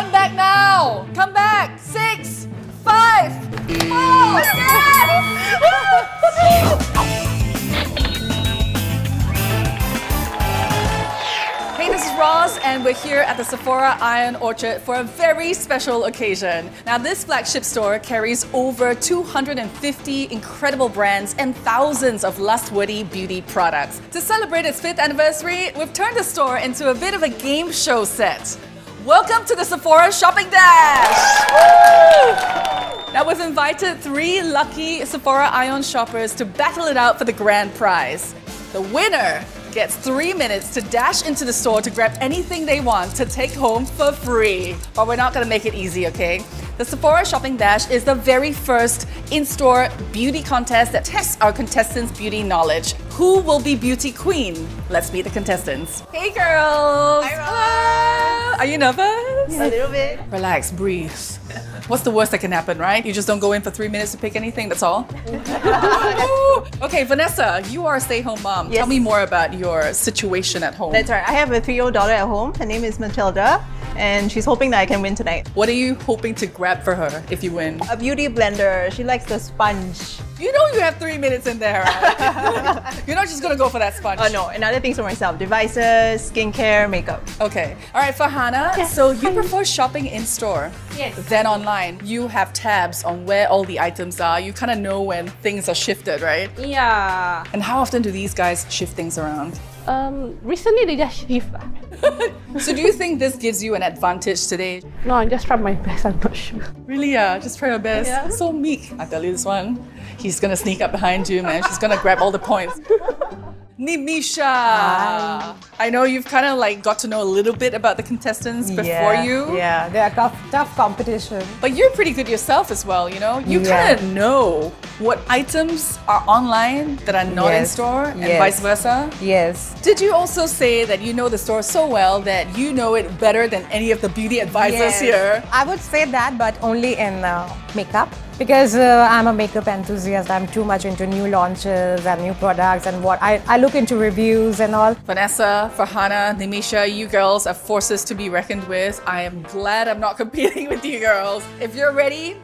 Come back now. Come back. 6, 5. Oh, yes! Hey, this is Roz, and we're here at the Sephora ION Orchard for a very special occasion. Now, this flagship store carries over 250 incredible brands and thousands of Lustwoody beauty products. To celebrate its 5th anniversary, we've turned the store into a bit of a game show set. Welcome to the Sephora Shopping Dash! Woo! Now, we've invited 3 lucky Sephora ION shoppers to battle it out for the grand prize. The winner gets 3 minutes to dash into the store to grab anything they want to take home for free. But we're not going to make it easy, okay? The Sephora Shopping Dash is the very first in-store beauty contest that tests our contestants' beauty knowledge. Who will be beauty queen? Let's meet the contestants. Hey, girls! Hi, hello! Are you nervous? Yeah. A little bit. Relax, breathe. What's the worst that can happen, right? You just don't go in for 3 minutes to pick anything, that's all? Okay, Vanessa, you are a stay-home mom. Yes. Tell me more about your situation at home. That's right. I have a 3-year-old daughter at home. Her name is Matilda, and she's hoping that I can win tonight. What are you hoping to grab for her if you win? A beauty blender. She likes the sponge. You know you have 3 minutes in there, right? You're not just going to go for that sponge. Oh, no. And other things for myself. Devices, skincare, makeup. Okay. All right, Farhana, yes. So you prefer shopping in-store than online. You have tabs on where all the items are. You kind of know when things are shifted, right? Yeah. And how often do these guys shift things around? Recently they just shift. So do you think this gives you an advantage today? No, I just tried my best, I'm not sure. Really, yeah, just try your best. Yeah. So meek. I tell you this one, he's gonna sneak up behind you, man. She's gonna grab all the points. Nimisha! Hi. I know you've kind of like got to know a little bit about the contestants before you. Yeah, they are tough competition. But you're pretty good yourself as well, you know? You kind of know what items are online that are not in store and vice versa. Yes. Did you also say that you know the store so well that you know it better than any of the beauty advisors here? I would say that, but only in makeup. Because I'm a makeup enthusiast, I'm too much into new launches and new products and what I look into reviews and all. Vanessa, Farhana, Nimisha, you girls are forces to be reckoned with. I am glad I'm not competing with you girls. If you're ready,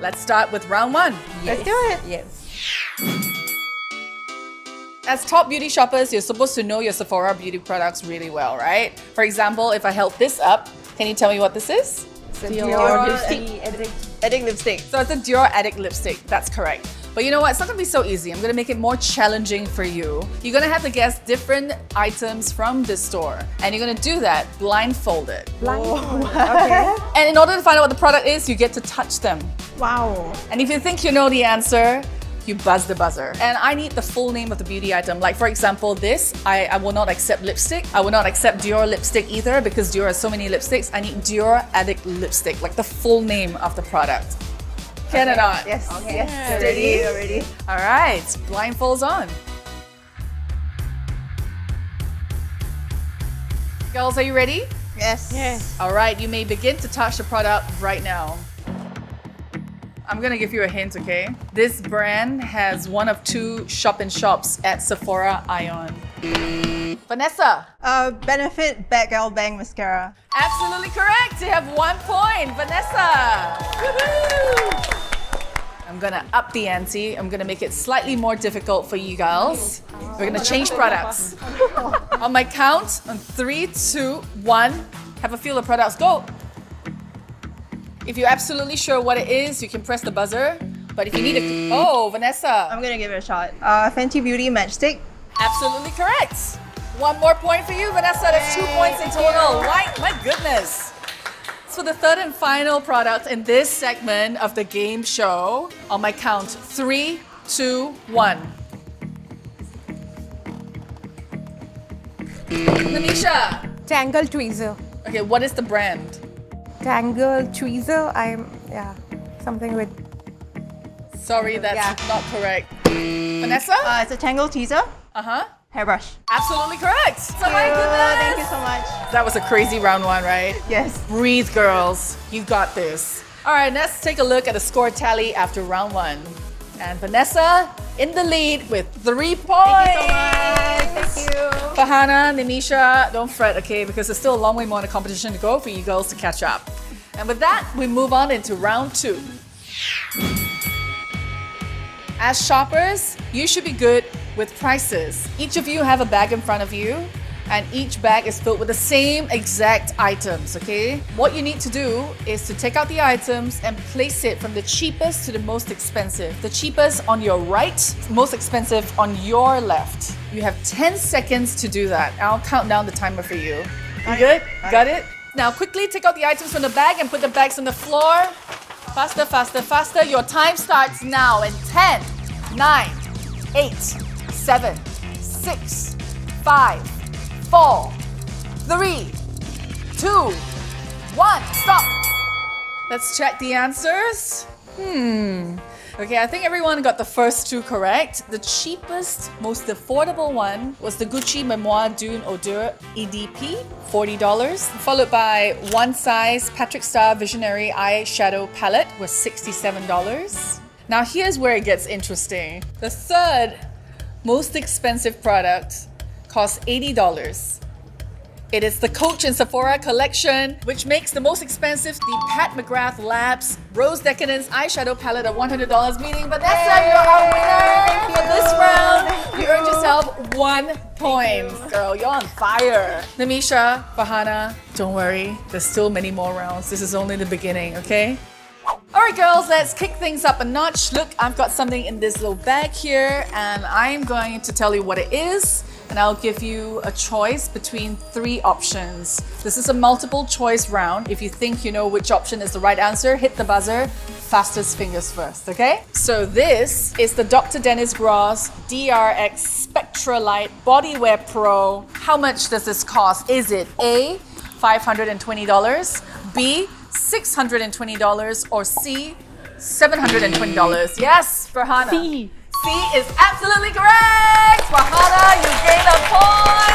let's start with round 1. Yes. Let's do it. Yes. As top beauty shoppers, you're supposed to know your Sephora beauty products really well, right? For example, if I held this up, can you tell me what this is? Dior Addict lipstick. So it's a Dior Addict lipstick, that's correct. But you know what, it's not going to be so easy. I'm going to make it more challenging for you. You're going to have to guess different items from this store. And you're going to do that blindfolded. Blindfolded, okay. And in order to find out what the product is, you get to touch them. Wow. And if you think you know the answer, you buzz the buzzer. And I need the full name of the beauty item. Like for example, this, I will not accept lipstick. I will not accept Dior lipstick either because Dior has so many lipsticks. I need Dior Addict lipstick, like the full name of the product. Can or not? Yes. Okay. Yes. Ready? Already. All right, blindfolds on. Girls, are you ready? Yes. Yes. All right, you may begin to touch the product right now. I'm gonna give you a hint, okay? This brand has one of 2 shop-in-shops at Sephora ION. Vanessa? Benefit Bad Girl Bang Mascara. Absolutely correct! You have 1 point, Vanessa! Woohoo! I'm gonna up the ante. I'm gonna make it slightly more difficult for you girls. We're gonna change products. On my count, on 3, 2, 1, have a feel of products, go! If you're absolutely sure what it is, you can press the buzzer. But if you need a... Oh, Vanessa. I'm gonna give it a shot. Fenty Beauty Matchstick. Absolutely correct. 1 more point for you, Vanessa. That's 2 points in total. Right? My goodness. So the 3rd and final product in this segment of the game show. On my count, 3, 2, 1. Nimisha. Tangle Tweezer. Okay, what is the brand? Tangle Tweezer, something with... Sorry, that's not correct. Vanessa? It's a Tangle Tweezer. Uh-huh. Hairbrush. Absolutely correct. So my goodness. Thank you so much. That was a crazy round 1, right? Yes. Breathe, girls. You got this. All right, let's take a look at the score tally after round 1. And Vanessa in the lead with 3 points. Thank you so much. Thank you. Farhana, Nimisha, don't fret, okay? Because there's still a long way more in the competition to go for you girls to catch up. And with that, we move on into round two. As shoppers, you should be good with prices. Each of you have a bag in front of you, and each bag is filled with the same exact items, okay? What you need to do is to take out the items and place it from the cheapest to the most expensive. The cheapest on your right, most expensive on your left. You have 10 seconds to do that. I'll count down the timer for you. You good? Got it? Now quickly take out the items from the bag and put the bags on the floor. Faster, faster, faster. Your time starts now in 10, 9, 8, 7, 6, 5, 4, 3, 2, 1. Stop. Let's check the answers. Okay, I think everyone got the first two correct. The cheapest, most affordable one was the Gucci Memoir Dune Eau de EDP, $40, followed by One Size Patrick Starr Visionary Eyeshadow Palette was $67. Now here's where it gets interesting. The third most expensive product costs $80. It is the Coach and Sephora Collection, which makes the most expensive the Pat McGrath Labs Rose Decadence Eyeshadow Palette at $100, meaning Vanessa, you're our winner for this round. You earned yourself 1 point. Girl, you're on fire. Nimisha, Farhana, don't worry. There's still many more rounds. This is only the beginning, okay? Alright girls, let's kick things up a notch. Look, I've got something in this little bag here, and I'm going to tell you what it is. And I'll give you a choice between three options. This is a multiple choice round. If you think you know which option is the right answer, hit the buzzer, fastest fingers first, okay? So this is the Dr. Dennis Gross DRX Spectralite Bodywear Pro. How much does this cost? Is it A, $520, B, $620, or C, $720? Yes, Farhana. C. C is absolutely correct! Farhana, you gained a point!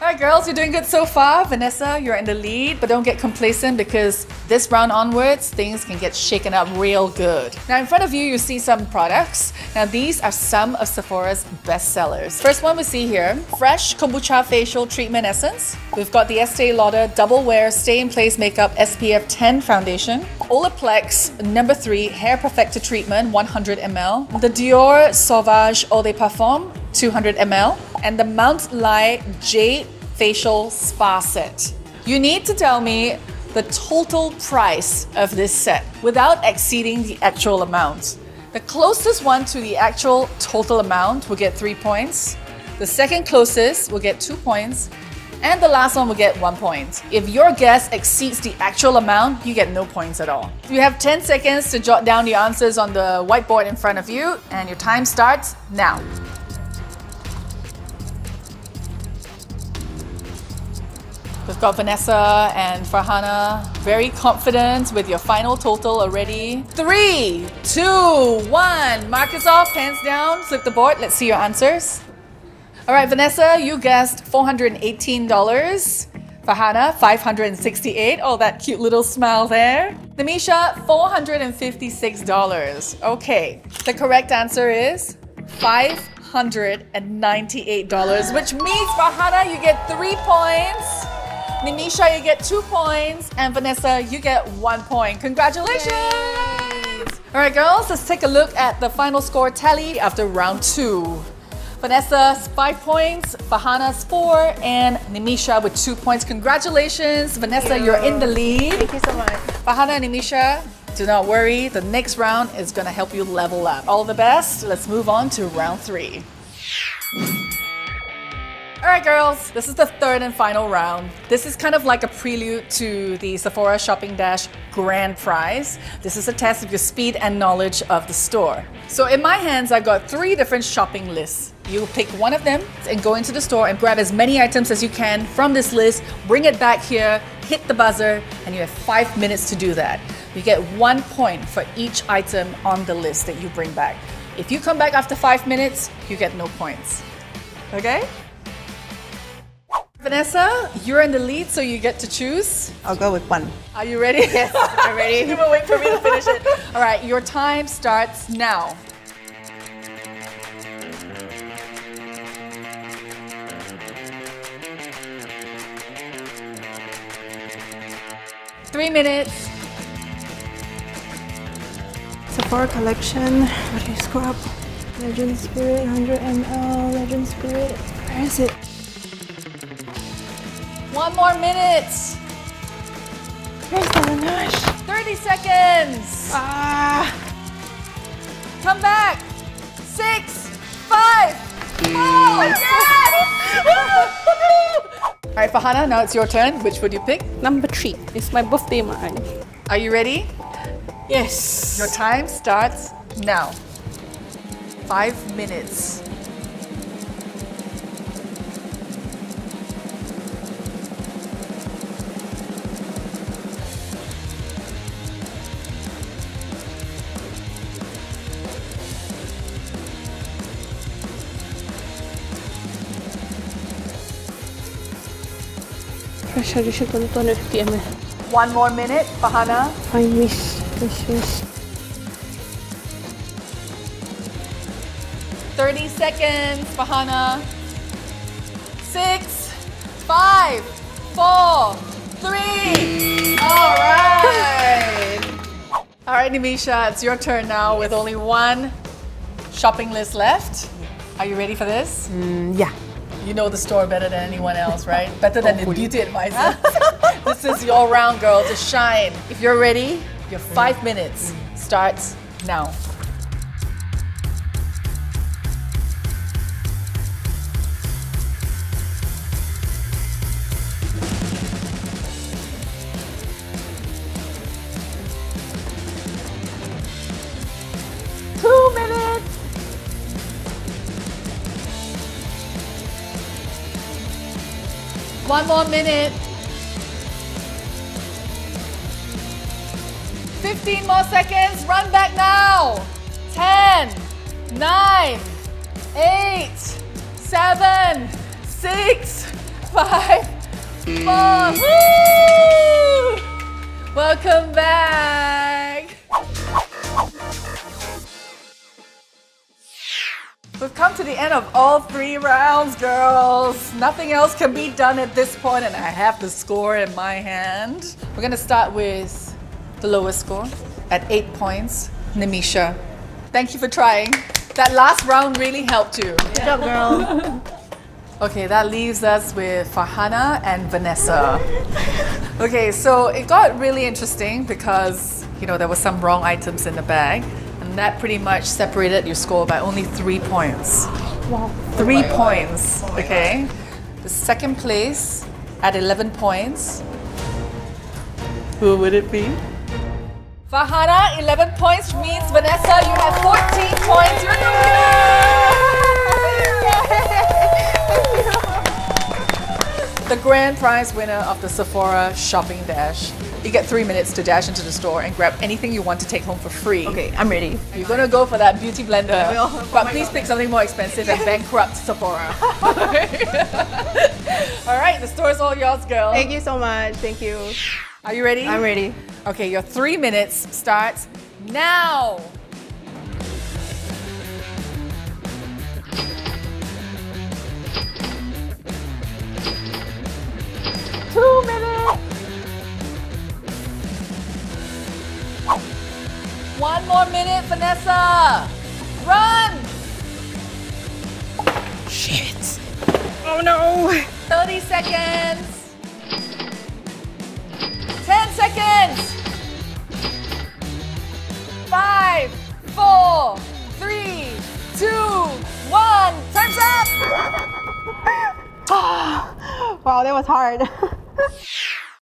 Alright girls, you're doing good so far. Vanessa, you're in the lead, but don't get complacent because this round onwards, things can get shaken up real good. Now in front of you, you see some products. Now these are some of Sephora's best sellers. First one we see here, Fresh Kombucha Facial Treatment Essence. We've got the Estee Lauder Double Wear Stay in Place Makeup SPF 10 Foundation. Olaplex No. 3 Hair Perfector Treatment 100 ml. The Dior Sauvage Eau de Parfum 200 ml. And the Mount Lai Jade Facial Spa Set. You need to tell me the total price of this set without exceeding the actual amount. The closest one to the actual total amount will get 3 points. The second closest will get 2 points. And the last one will get 1 point. If your guess exceeds the actual amount, you get no points at all. You have 10 seconds to jot down your answers on the whiteboard in front of you, and your time starts now. We've got Vanessa and Farhana very confident with your final total already. 3, 2, 1. Mark us off, hands down, flip the board. Let's see your answers. All right, Vanessa, you guessed $418. Farhana, $568. Oh, that cute little smile there. Nimisha, $456. Okay, the correct answer is $598, which means, Farhana, you get 3 points. Nimisha, you get 2 points. And Vanessa, you get 1 point. Congratulations! Yay. All right, girls, let's take a look at the final score tally after round two. Vanessa's 5 points, Farhana's 4, and Nimisha with 2 points. Congratulations, Vanessa, you're in the lead. Thank you so much. Farhana and Nimisha, do not worry. The next round is going to help you level up. All the best. Let's move on to round three. All right, girls, this is the third and final round. This is kind of like a prelude to the Sephora Shopping Dash Grand Prize. This is a test of your speed and knowledge of the store. So in my hands, I've got 3 different shopping lists. You pick one of them and go into the store and grab as many items as you can from this list, bring it back here, hit the buzzer, and you have 5 minutes to do that. You get 1 point for each item on the list that you bring back. If you come back after 5 minutes, you get no points, okay? Vanessa, you're in the lead, so you get to choose. I'll go with 1. Are you ready? Yes, I'm ready. You will wait for me to finish it. All right, your time starts now. 3 minutes. Sephora Collection body scrub. Legend Spirit 100 ml. Legend Spirit. Where is it? 1 more minute. Where's the Laneige? 30 seconds. Come back. 6, 5. Oh, yes! All right, Farhana, now it's your turn. Which would you pick? Number 3. It's my birthday month. Are you ready? Yes. Your time starts now. 5 minutes. Fresh Kombucha 250 ml. 1 more minute, Farhana. I miss. 30 seconds, Farhana. 6, 5, 4, 3. All right. All right, Nimisha, it's your turn now with only 1 shopping list left. Are you ready for this? Yeah. You know the store better than anyone else, right? Better than the beauty advisor. This is your round, girl, to shine. If you're ready, your 5 minutes starts now. One more minute. 15 more seconds. Run back now. 10, 9, 8, 7, 6, 5, 4. Woo! Welcome back. We've come to the end of all 3 rounds, girls. Nothing else can be done at this point, and I have the score in my hand. We're gonna start with the lowest score at 8 points, Nimisha. Thank you for trying. That last round really helped you. Good job, girl. Okay, that leaves us with Farhana and Vanessa. Okay, so it got really interesting because, you know, there were some wrong items in the bag. That pretty much separated your score by only 3 points. Wow. 3 points, oh okay. God. The second place at 11 points. Who would it be? Farhana, 11 points means Vanessa, you have 14 points. You're the winner! The grand prize winner of the Sephora Shopping Dash. You get 3 minutes to dash into the store and grab anything you want to take home for free. Okay, I'm ready. You're gonna go for that beauty blender, but please pick something more expensive and bankrupt Sephora. All right, the store is all yours, girl. Thank you so much. Thank you. Are you ready? I'm ready. Okay, your 3 minutes starts now. One more minute, Vanessa! Run! Shit! Oh no! 30 seconds! 10 seconds! 5, 4, 3, 2, 1! Time's up! Wow, that was hard.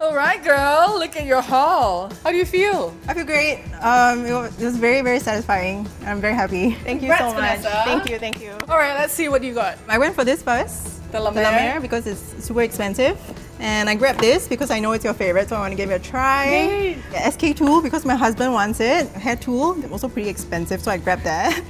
All right, girl, look at your haul. How do you feel? I feel great. It was very, very satisfying. I'm very happy. Thank you so much. Vanessa. Thank you, thank you. All right, let's see what you got. I went for this first, the La Mer, because it's super expensive. And I grabbed this because I know it's your favorite, so I want to give it a try. Yeah, SK2 because my husband wants it. Hair tool, also pretty expensive, so I grabbed that.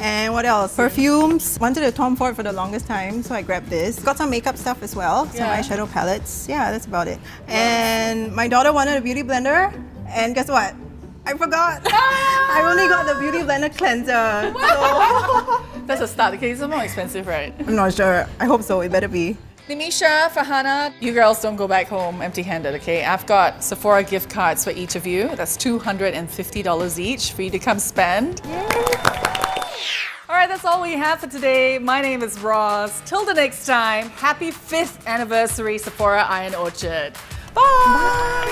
And what else? Perfumes. Wanted a Tom Ford for the longest time, so I grabbed this. Got some makeup stuff as well, some eyeshadow palettes. Yeah, that's about it. And my daughter wanted a beauty blender, and guess what? I forgot. I only got the beauty blender cleanser. So. That's a start. Okay, it's more expensive, right? I'm not sure. I hope so. It better be. Nimisha, Farhana, you girls don't go back home empty-handed, okay? I've got Sephora gift cards for each of you. That's $250 each for you to come spend. Yay. All right, that's all we have for today. My name is Roz. Till the next time, happy 5th anniversary, Sephora ION Orchard. Bye! Bye.